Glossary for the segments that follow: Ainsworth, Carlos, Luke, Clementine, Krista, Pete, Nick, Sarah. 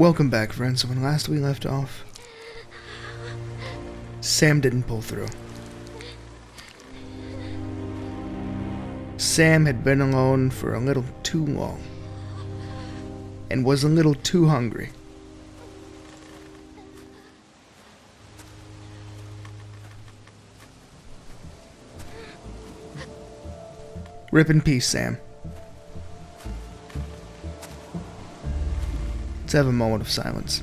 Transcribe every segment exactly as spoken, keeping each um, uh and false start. Welcome back, friends. When last we left off, Sam didn't pull through. Sam had been alone for a little too long and was a little too hungry. Rip in peace, Sam. Let's have a moment of silence.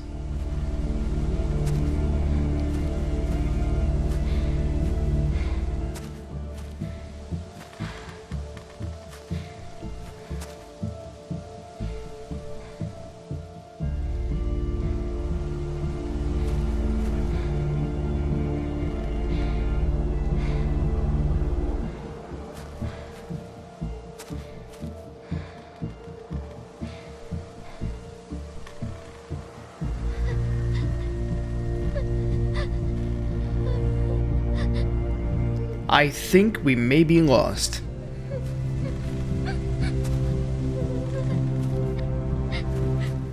I think we may be lost.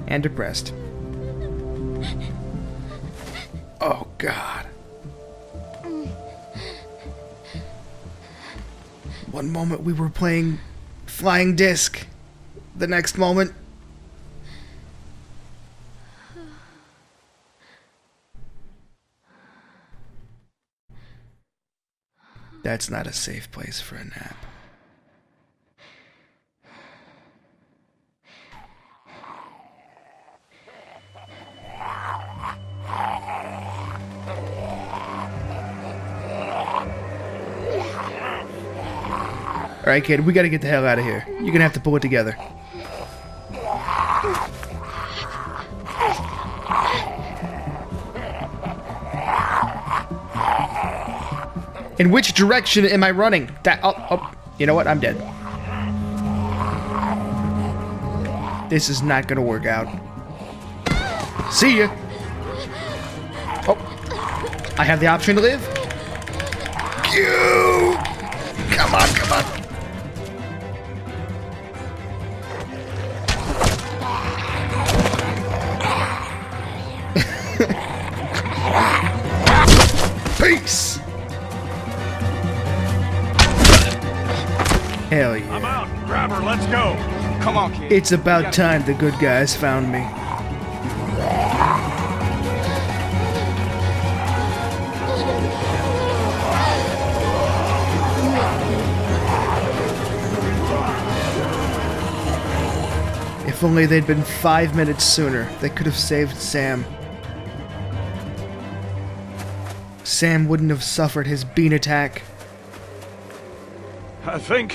And depressed. Oh, God. One moment we were playing flying disc. The next moment... That's not a safe place for a nap. Alright, kid, we gotta get the hell out of here. You're gonna have to pull it together. In which direction am I running? That oh, oh, you know what? I'm dead. This is not gonna work out. See ya. Oh, I have the option to live. You come on, come on. Hell yeah. I'm out. Grab her. Let's go. Come on, kid. It's about time the good guys found me. If only they'd been five minutes sooner, they could have saved Sam. Sam wouldn't have suffered his bean attack. I think...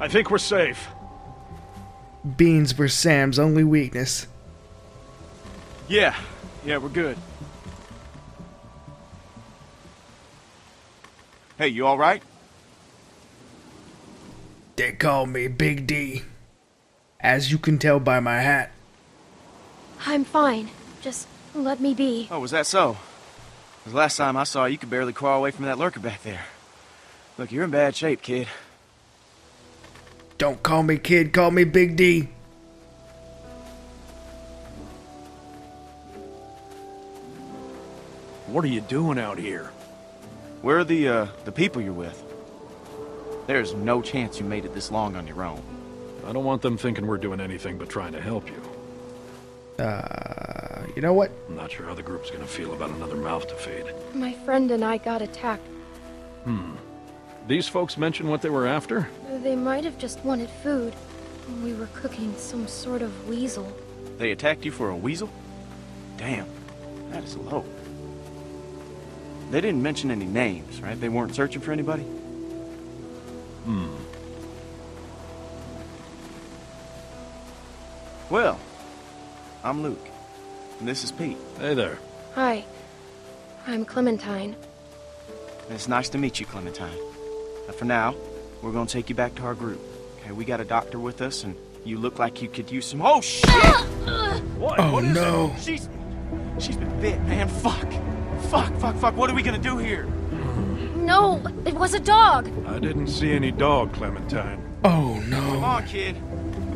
I think we're safe. Beans were Sam's only weakness. Yeah. Yeah, we're good. Hey, you alright? They call me Big D. As you can tell by my hat. I'm fine. Just let me be. Oh, was that so? The last time I saw you, you could barely crawl away from that lurker back there. Look, you're in bad shape, kid. Don't call me kid, call me Big D. What are you doing out here? Where are the, uh, the people you're with? There's no chance you made it this long on your own. I don't want them thinking we're doing anything but trying to help you. Uh, you know what? I'm not sure how the group's gonna feel about another mouth to feed. My friend and I got attacked. Hmm. These folks mention what they were after? They might have just wanted food. We were cooking some sort of weasel. They attacked you for a weasel? Damn, that is low. They didn't mention any names, right? They weren't searching for anybody? Hmm. Well, I'm Luke, and this is Pete. Hey there. Hi, I'm Clementine. It's nice to meet you, Clementine. But for now, we're gonna take you back to our group. Okay, we got a doctor with us, and you look like you could use some. Oh shit! What? Oh what is no! That? She's she's been bit, man. Fuck, fuck, fuck, fuck. What are we gonna do here? No, it was a dog. I didn't see any dog, Clementine. Oh no! Come on, kid.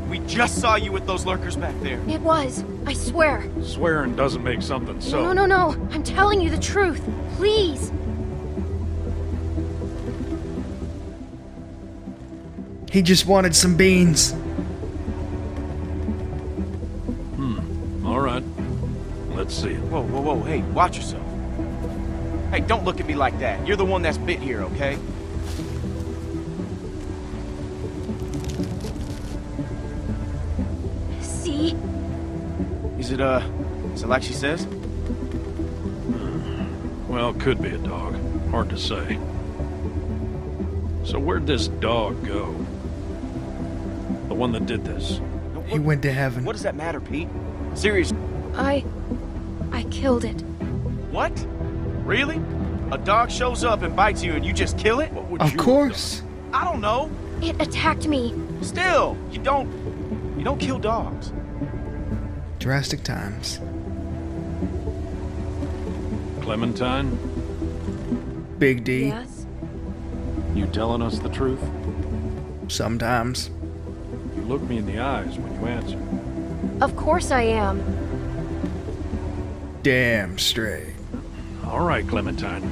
We just saw you with those lurkers back there. It was. I swear. Swearing doesn't make something so. No, no, no. I'm telling you the truth. Please. He just wanted some beans. Hmm. All right. Let's see it. Whoa, whoa, whoa. Hey, watch yourself. Hey, don't look at me like that. You're the one that's bit here, okay? See? Is it, uh, is it like she says? Well, could be a dog. Hard to say. So where'd this dog go? The one that did this? He went to heaven. What does that matter, Pete? Seriously. I... I killed it. What? Really? A dog shows up and bites you and you just kill it? What would you do? Of course. I don't know. It attacked me. Still, you don't you don't kill dogs. Drastic times. Clementine? Big D. Yes. You telling us the truth? Sometimes. You look me in the eyes when you answer. Of course I am. Damn straight. All right, Clementine.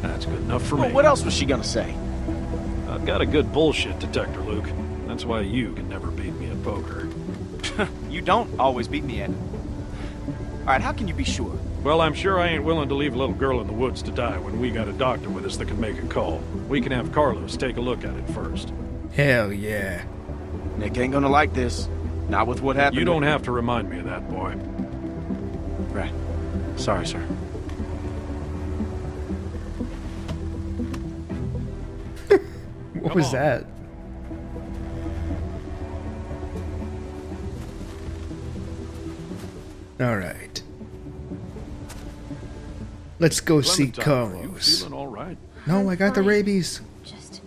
That's good enough for well, me. What else was she gonna say? I've got a good bullshit detector, Luke. That's why you can never beat me at poker. You don't always beat me at it. All right, how can you be sure? Well, I'm sure I ain't willing to leave a little girl in the woods to die when we got a doctor with us that can make a call. We can have Carlos take a look at it first. Hell yeah. Nick ain't gonna like this. Not with what happened. You don't have to remind me of that, boy. Right. Sorry, sir. What was that? All right. Let's go see Carlos. All right? No, I got the rabies. Just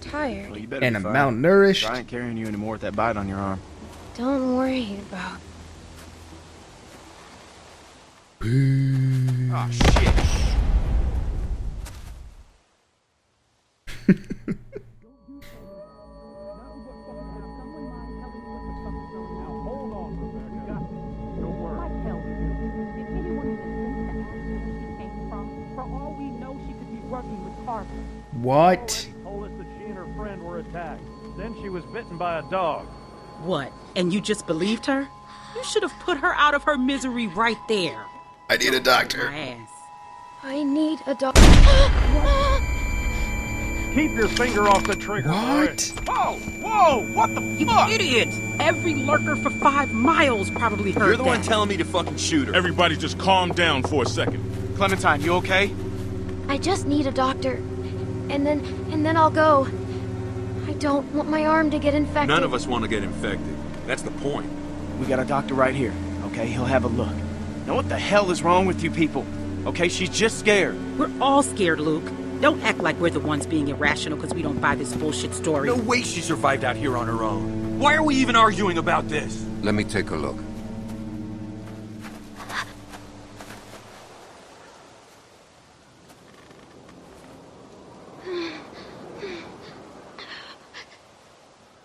tired. Well, and I'm malnourished. I ain't carrying you anymore with that bite on your arm. Don't worry about. Oh shit. What? Told us that she and her friend were attacked. Then she was bitten by a dog. What? And you just believed her? You should have put her out of her misery right there. I need a doctor. I need a doctor. Keep your finger off the trigger. What? Boy. Whoa! Whoa! What the you fuck? You idiot! Every lurker for five miles probably heard that. You're the one telling me to fucking shoot her. Everybody just calm down for a second. Clementine, you okay? I just need a doctor. And then, and then I'll go. I don't want my arm to get infected. None of us want to get infected. That's the point. We got a doctor right here, okay? He'll have a look. Now what the hell is wrong with you people? Okay, she's just scared. We're all scared, Luke. Don't act like we're the ones being irrational because we don't buy this bullshit story. No way she survived out here on her own. Why are we even arguing about this? Let me take a look.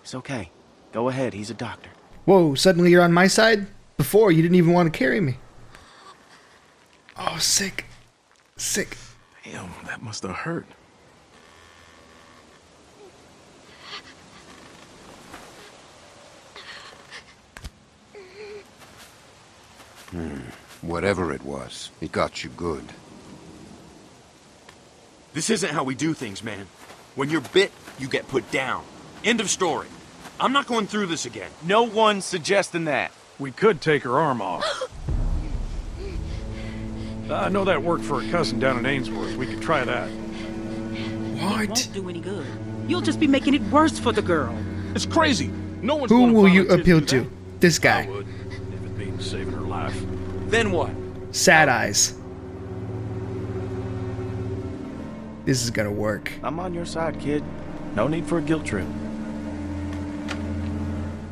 It's okay. Go ahead. He's a doctor. Whoa, suddenly you're on my side? Before, you didn't even want to carry me. Oh, sick. Sick. Damn, that must have hurt. Hmm. Whatever it was, it got you good. This isn't how we do things, man. When you're bit, you get put down. End of story. I'm not going through this again. No one's suggesting that. We could take her arm off. I know that worked for a cousin down in Ainsworth. We could try that. What? It won't do any good. You'll just be making it worse for the girl. It's crazy. No one's Who will you appeal to? to? This guy. I would, if it means saving her life. Then what? Sad eyes. This is gonna work. I'm on your side, kid. No need for a guilt trip.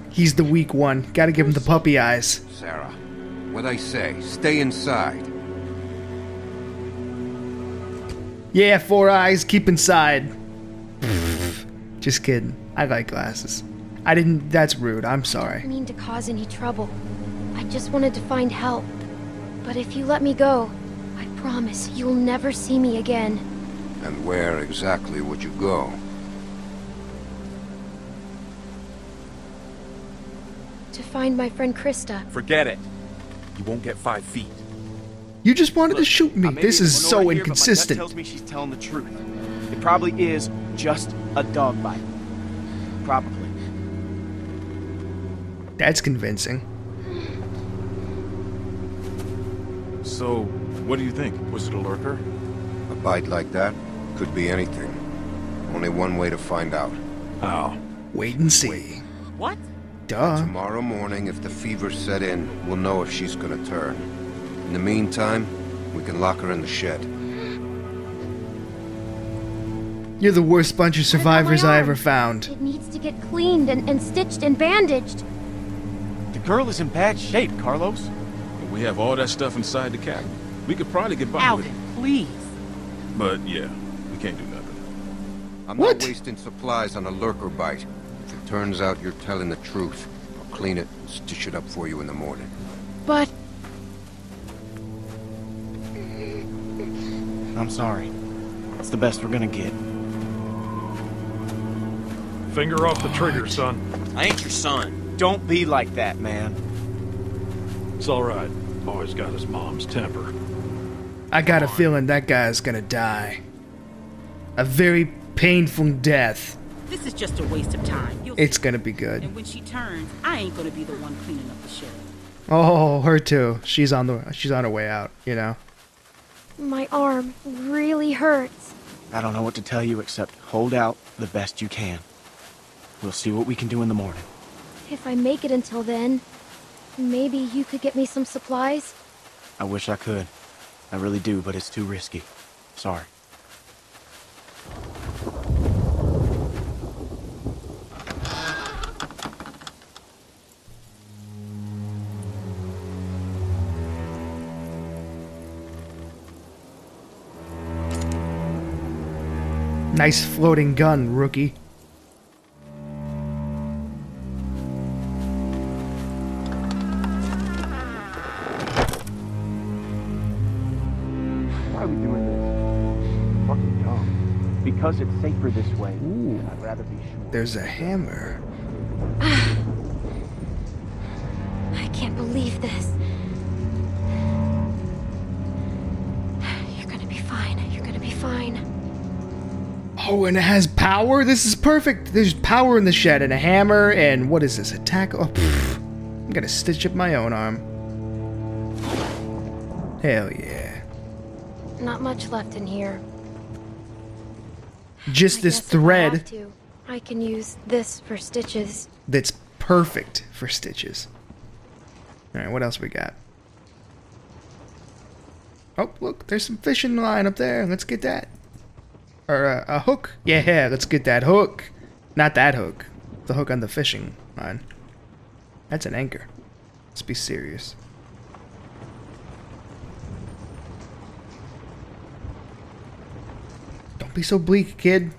He's the weak one. Gotta give him the puppy eyes. Sarah, what I say, stay inside. Yeah, four eyes, keep inside. Just kidding. I like glasses. I didn't, that's rude, I'm sorry. I didn't mean to cause any trouble. I just wanted to find help. But if you let me go, I promise you'll never see me again. And where exactly would you go? To find my friend Krista. Forget it. You won't get five feet. You just wanted Look, to shoot me. This is so here, inconsistent. Tells me she's telling the truth. It probably is just a dog bite. Probably. That's convincing. So, what do you think? Was it a lurker? A bite like that? Could be anything. Only one way to find out. How? Wait and see. Wait. What? Duh. Tomorrow morning, if the fever set in, we'll know if she's gonna turn. In the meantime, we can lock her in the shed. You're the worst bunch of survivors I ever found. It needs to get cleaned and, and stitched and bandaged. The girl is in bad shape, Carlos. We have all that stuff inside the cabin. We could probably get by Alvin, with it. Please. But yeah, we can't do nothing. I'm what? not wasting supplies on a lurker bite. If it turns out you're telling the truth, I'll clean it and stitch it up for you in the morning. But... I'm sorry. It's the best we're gonna get. Finger off the trigger, son. I ain't your son. Don't be like that, man. It's alright. Boy's got his mom's temper. I got a feeling that guy's gonna die. A very painful death. This is just a waste of time. You'll it's gonna be good. And when she turns, I ain't gonna be the one cleaning up the shit. Oh, her too. She's on the she's on her way out, you know. My arm really hurts. I don't know what to tell you except hold out the best you can. We'll see what we can do in the morning. If I make it until then, maybe you could get me some supplies? I wish I could. I really do, but it's too risky. Sorry. Nice floating gun, rookie. Because it's safer this way. Ooh, I'd rather be sure. There's a hammer. Ah, I can't believe this. You're gonna be fine. You're gonna be fine. Oh, and it has power? This is perfect. There's power in the shed and a hammer and what is this? A tackle? Oh, pfft. I'm gonna stitch up my own arm. Hell yeah. Not much left in here. Just I this thread. I, have to. I can use this for stitches. That's perfect for stitches. All right, what else we got? Oh, look, there's some fishing line up there. Let's get that. Or uh, a hook. Yeah, let's get that hook. Not that hook. The hook on the fishing line. That's an anchor. Let's be serious. Be so bleak, kid.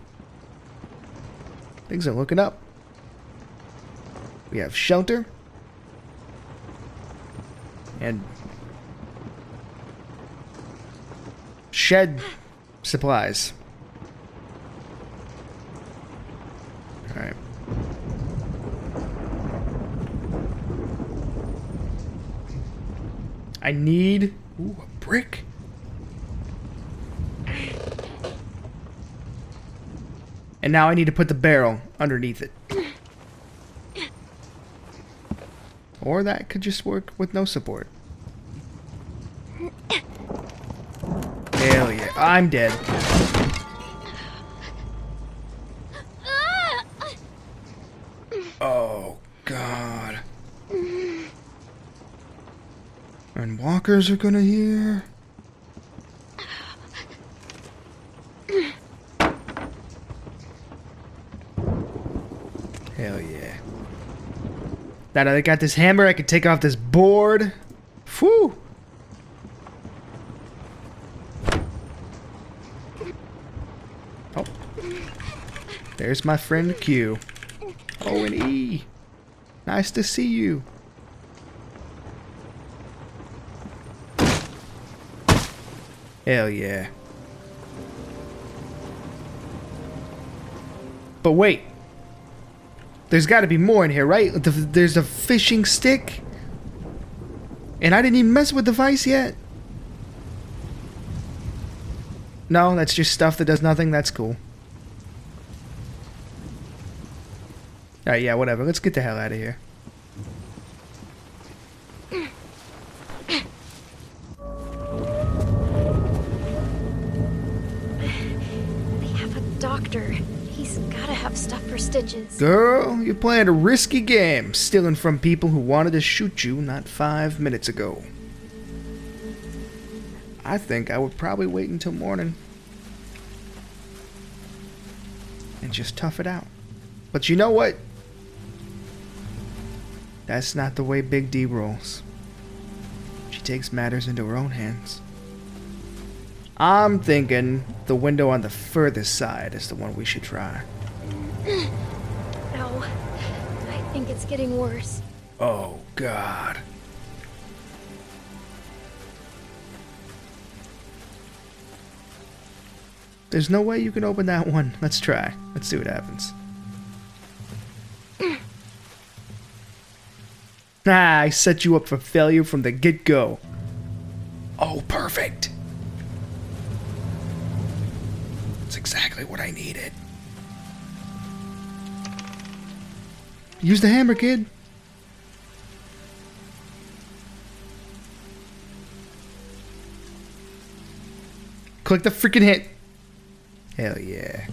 Things are looking up. We have shelter. And shed supplies. Alright. I need ooh, a brick. And now I need to put the barrel underneath it. Or that could just work with no support. Hell yeah, I'm dead. Oh, God. And walkers are gonna hear. Hell yeah. Now that I got this hammer, I can take off this board. Whew. Oh. There's my friend Q. O and E. Nice to see you. Hell yeah. But wait. There's got to be more in here, right? There's a fishing stick. And I didn't even mess with the vice yet. No, that's just stuff that does nothing. That's cool. Alright, yeah, whatever. Let's get the hell out of here. Girl, you're playing a risky game, stealing from people who wanted to shoot you not five minutes ago. I think I would probably wait until morning and just tough it out. But you know what? That's not the way Big D rolls. She takes matters into her own hands. I'm thinking the window on the furthest side is the one we should try. I think it's getting worse. Oh, God. There's no way you can open that one. Let's try. Let's see what happens. Ah, I set you up for failure from the get-go. Oh, perfect. That's exactly what I needed. Use the hammer, kid. Click the freaking hit. Hell yeah.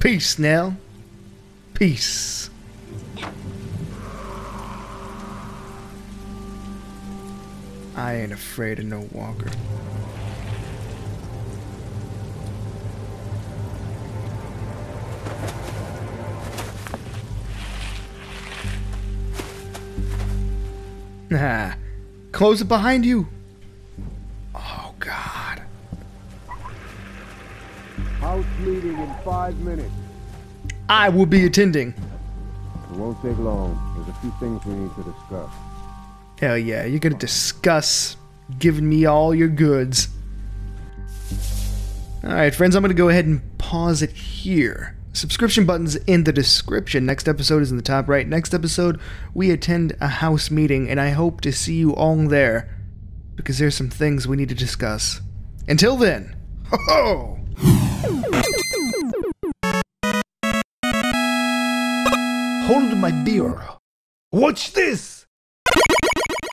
Peace, Nell. Peace. I ain't afraid of no walker. Nah. Close it behind you. Oh, God. House meeting in five minutes. I will be attending. It won't take long. There's a few things we need to discuss. Hell yeah. You're going to discuss giving me all your goods. Alright, friends. I'm going to go ahead and pause it here. Subscription button's in the description. Next episode is in the top right. Next episode, we attend a house meeting, and I hope to see you all there, because there's some things we need to discuss. Until then, ho ho! Hold my beer. Watch this!